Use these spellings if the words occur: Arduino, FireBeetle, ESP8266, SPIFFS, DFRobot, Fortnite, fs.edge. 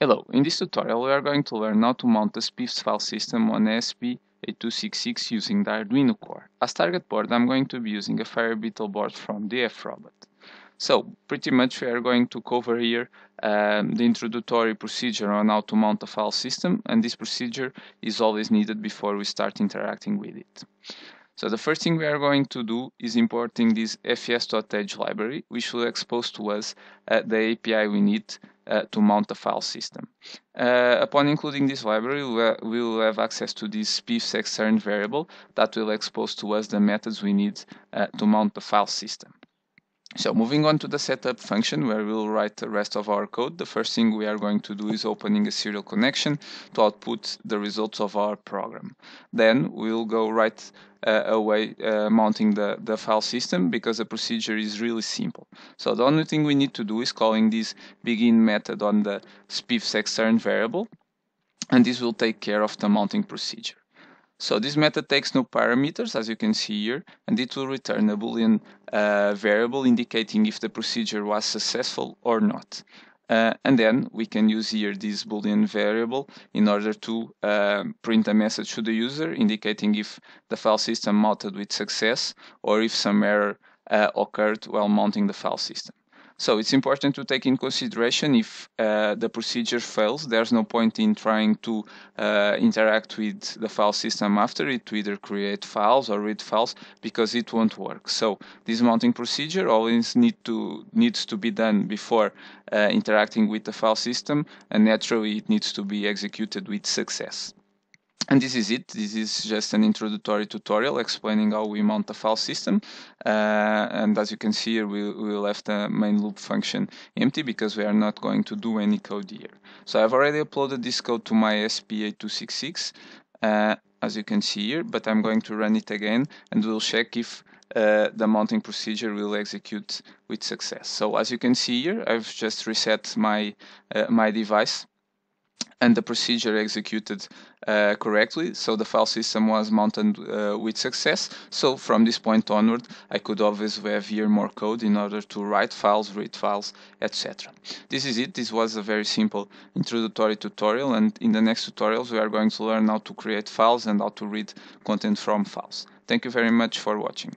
Hello, in this tutorial we are going to learn how to mount the SPIFFS file system on ESP8266 using the Arduino core. As target board I'm going to be using a FireBeetle board from DFRobot. So pretty much we are going to cover here the introductory procedure on how to mount a file system, and this procedure is always needed before we start interacting with it. So the first thing we are going to do is importing this fs.edge library, which will expose to us the API we need to mount the file system. Upon including this library, we'll have access to this SPIFFS extern variable that will expose to us the methods we need to mount the file system. So moving on to the setup function, where we'll write the rest of our code, the first thing we are going to do is opening a serial connection to output the results of our program. Then we'll go right away mounting the file system, because the procedure is really simple. So the only thing we need to do is calling this begin method on the SPIFFS extern variable, and this will take care of the mounting procedure. So this method takes no parameters, as you can see here, and it will return a Boolean variable indicating if the procedure was successful or not. And then we can use here this Boolean variable in order to print a message to the user indicating if the file system mounted with success or if some error occurred while mounting the file system. So it's important to take in consideration if the procedure fails, there's no point in trying to interact with the file system after it, to either create files or read files, because it won't work. So this mounting procedure always needs to be done before interacting with the file system, and naturally it needs to be executed with success. And this is it. This is just an introductory tutorial explaining how we mount the file system. And as you can see here, we left the main loop function empty because we are not going to do any code here. So I've already uploaded this code to my ESP8266, as you can see here, but I'm going to run it again and we'll check if the mounting procedure will execute with success. So as you can see here, I've just reset my device, and the procedure executed correctly, so the file system was mounted with success. So from this point onward, I could obviously have here more code in order to write files, read files, etc. This is it. This was a very simple introductory tutorial, and in the next tutorials we are going to learn how to create files and how to read content from files. Thank you very much for watching.